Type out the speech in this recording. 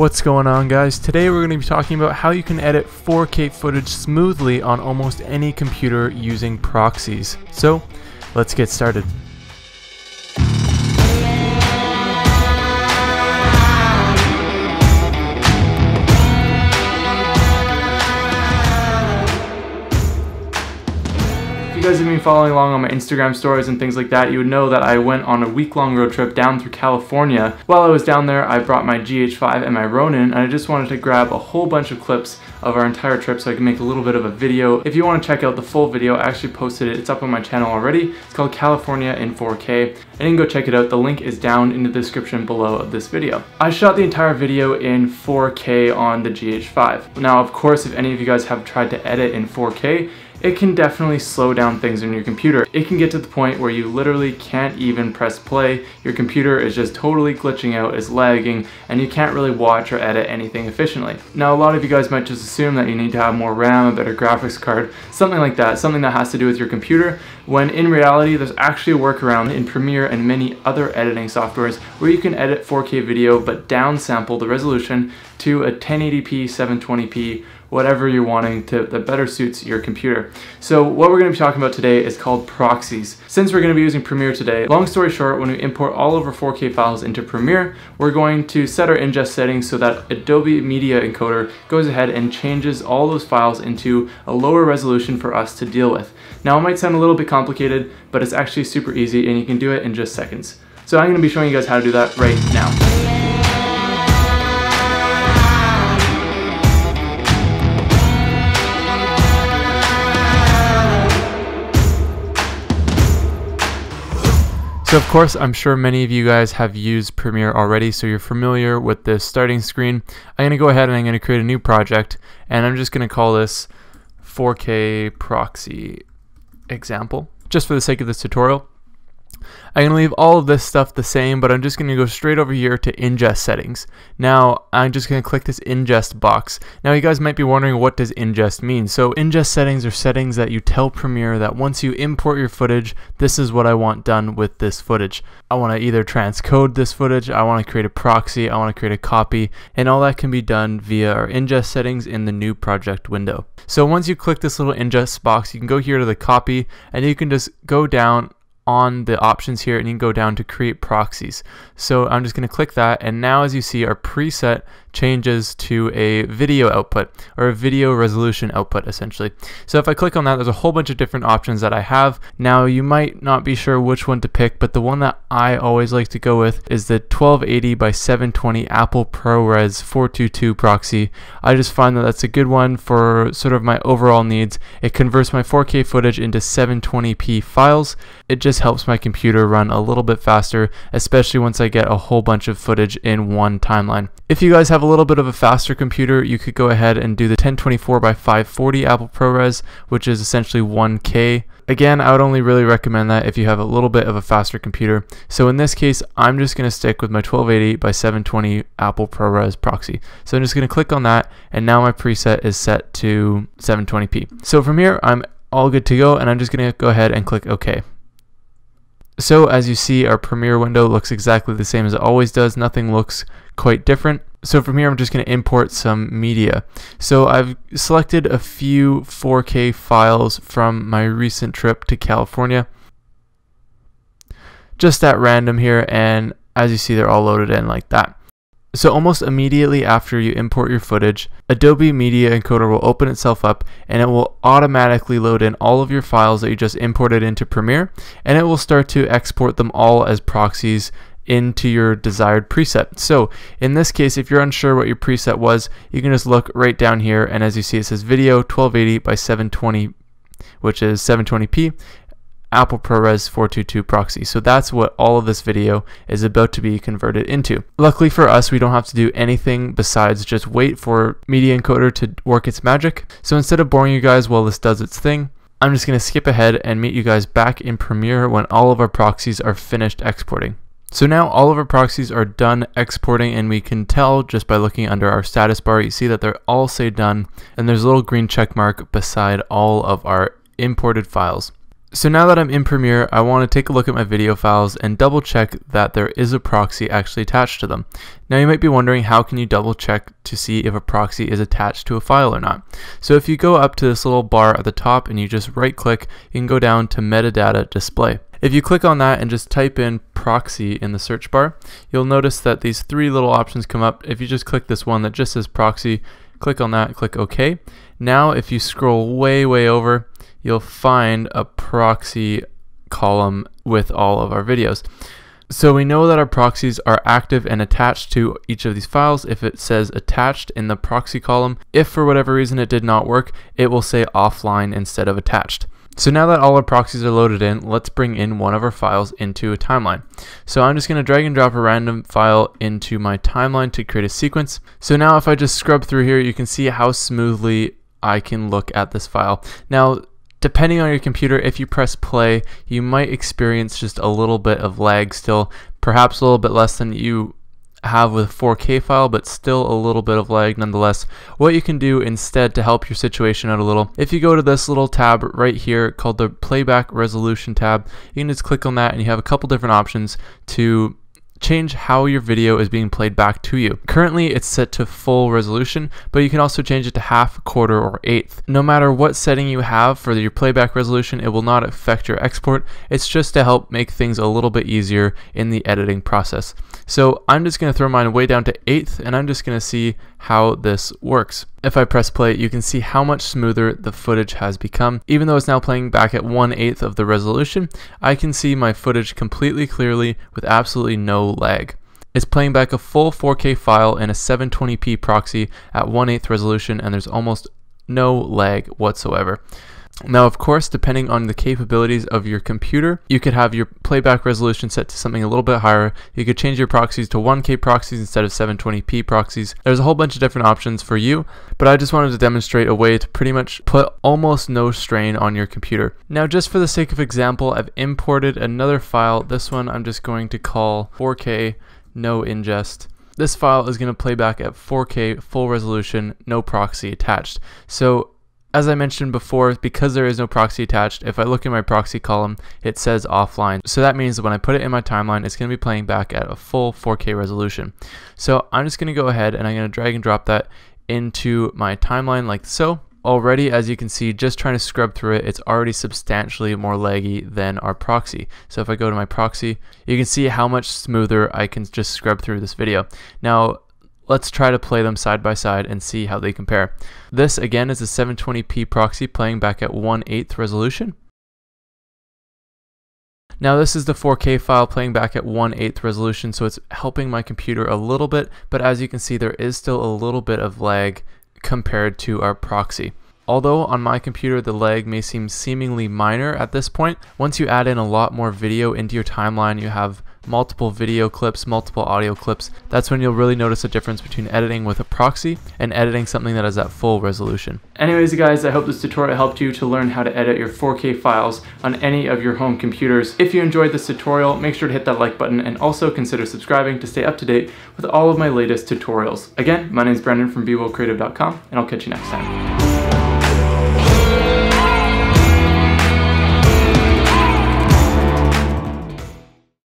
What's going on, guys? Today we're going to be talking about how you can edit 4K footage smoothly on almost any computer using proxies. So let's get started. If you guys have been following along on my Instagram stories and things like that, you would know that I went on a week-long road trip down through California. While I was down there, I brought my GH5 and my Ronin, and I just wanted to grab a whole bunch of clips of our entire trip so I can make a little bit of a video. If you want to check out the full video, I actually posted it. It's up on my channel already. It's called California in 4K, and you can go check it out. The link is down in the description below of this video. I shot the entire video in 4K on the GH5. Now, of course, if any of you guys have tried to edit in 4K, it can definitely slow down things on your computer. It can get to the point where you literally can't even press play. Your computer is just totally glitching out, it's lagging, and you can't really watch or edit anything efficiently. Now, a lot of you guys might just assume that you need to have more RAM, a better graphics card, something like that, something that has to do with your computer, when in reality, there's actually a workaround in Premiere and many other editing softwares where you can edit 4K video but downsample the resolution to a 1080p, 720p, whatever you're wanting that better suits your computer. So what we're going to be talking about today is called proxies. Since we're going to be using Premiere today, long story short, when we import all of our 4K files into Premiere, we're going to set our ingest settings so that Adobe Media Encoder goes ahead and changes all those files into a lower resolution for us to deal with. Now, it might sound a little bit complicated, but it's actually super easy and you can do it in just seconds. So I'm going to be showing you guys how to do that right now. So of course, I'm sure many of you guys have used Premiere already, so you're familiar with this starting screen. I'm going to go ahead and I'm going to create a new project, and I'm just going to call this 4K proxy example, just for the sake of this tutorial. I'm going to leave all of this stuff the same, but I'm just going to go straight over here to ingest settings. Now, I'm just going to click this ingest box. Now, you guys might be wondering, what does ingest mean? So ingest settings are settings that you tell Premiere that once you import your footage, this is what I want done with this footage. I want to either transcode this footage, I want to create a proxy, I want to create a copy, and all that can be done via our ingest settings in the new project window. So once you click this little ingest box, you can go here to the copy, and you can just go down on the options here and you can go down to create proxies. So I'm just going to click that, and now as you see, our preset changes to a video output or a video resolution output essentially. So if I click on that, there's a whole bunch of different options that I have. Now, you might not be sure which one to pick, but the one that I always like to go with is the 1280 by 720 Apple ProRes 422 proxy. I just find that that's a good one for sort of my overall needs. It converts my 4K footage into 720p files. It just helps my computer run a little bit faster, especially once I get a whole bunch of footage in one timeline. If you guys have a little bit of a faster computer, you could go ahead and do the 1024 by 540 Apple ProRes, which is essentially 1K. Again, I would only really recommend that if you have a little bit of a faster computer. So in this case, I'm just going to stick with my 1280 by 720 Apple ProRes proxy. So I'm just going to click on that, and now my preset is set to 720p. So from here, I'm all good to go, and I'm just going to go ahead and click OK. So as you see, our Premiere window looks exactly the same as it always does. Nothing looks quite different. So from here, I'm just going to import some media. So I've selected a few 4K files from my recent trip to California, just at random here, and as you see, they're all loaded in like that. So almost immediately after you import your footage, Adobe Media Encoder will open itself up, and it will automatically load in all of your files that you just imported into Premiere, and it will start to export them all as proxies into your desired preset. So in this case, if you're unsure what your preset was, you can just look right down here, and as you see, it says video 1280 by 720, which is 720p. Apple ProRes 422 proxy. So that's what all of this video is about to be converted into. Luckily for us, we don't have to do anything besides just wait for Media Encoder to work its magic. So instead of boring you guys while this does its thing, I'm just going to skip ahead and meet you guys back in Premiere when all of our proxies are finished exporting. So now all of our proxies are done exporting, and we can tell just by looking under our status bar, you see that they're all say done, and there's a little green check mark beside all of our imported files. So now that I'm in Premiere, I want to take a look at my video files and double check that there is a proxy actually attached to them. Now you might be wondering, how can you double check to see if a proxy is attached to a file or not? So if you go up to this little bar at the top and you just right click, you can go down to metadata display. If you click on that and just type in proxy in the search bar, you'll notice that these three little options come up. If you just click this one that just says proxy, click on that, click OK. Now if you scroll way over, you'll find a proxy column with all of our videos. So we know that our proxies are active and attached to each of these files. If it says attached in the proxy column, if for whatever reason it did not work, it will say offline instead of attached. So now that all our proxies are loaded in, let's bring in one of our files into a timeline. So I'm just going to drag and drop a random file into my timeline to create a sequence. So now if I just scrub through here, you can see how smoothly I can look at this file. Now, depending on your computer, if you press play, you might experience just a little bit of lag still, perhaps a little bit less than you have with a 4K file, but still a little bit of lag nonetheless. What you can do instead to help your situation out a little, if you go to this little tab right here called the Playback Resolution tab, you can just click on that and you have a couple different options to change how your video is being played back to you. Currently it's set to full resolution, but you can also change it to half, quarter, or eighth. No matter what setting you have for your playback resolution, it will not affect your export. It's just to help make things a little bit easier in the editing process. So I'm just going to throw mine way down to eighth, and I'm just going to see how this works. If I press play, you can see how much smoother the footage has become. Even though it's now playing back at 1/8 of the resolution, I can see my footage completely clearly with absolutely no lag. It's playing back a full 4K file in a 720p proxy at 1/8 resolution, and there's almost no lag whatsoever. Now, of course, depending on the capabilities of your computer, you could have your playback resolution set to something a little bit higher. You could change your proxies to 1K proxies instead of 720p proxies. There's a whole bunch of different options for you, but I just wanted to demonstrate a way to pretty much put almost no strain on your computer. Now, just for the sake of example, I've imported another file. This one I'm just going to call 4K no ingest. This file is going to play back at 4K full resolution, no proxy attached. So, as I mentioned before, because there is no proxy attached, if I look in my proxy column, it says offline. So that means that when I put it in my timeline, it's going to be playing back at a full 4K resolution. So I'm just going to go ahead and I'm going to drag and drop that into my timeline like so. Already, as you can see, just trying to scrub through it, it's already substantially more laggy than our proxy. So if I go to my proxy, you can see how much smoother I can just scrub through this video. Now, let's try to play them side by side and see how they compare. This again is a 720p proxy playing back at 1/8 resolution. Now this is the 4K file playing back at 1/8 resolution, so it's helping my computer a little bit, but as you can see there is still a little bit of lag compared to our proxy. Although on my computer the lag may seem seemingly minor at this point, once you add in a lot more video into your timeline, you have multiple video clips, multiple audio clips, that's when you'll really notice a difference between editing with a proxy and editing something that is at full resolution. Anyways guys, I hope this tutorial helped you to learn how to edit your 4K files on any of your home computers. If you enjoyed this tutorial, make sure to hit that like button and also consider subscribing to stay up to date with all of my latest tutorials. Again, my name is Brendan from bwillcreative.com, and I'll catch you next time.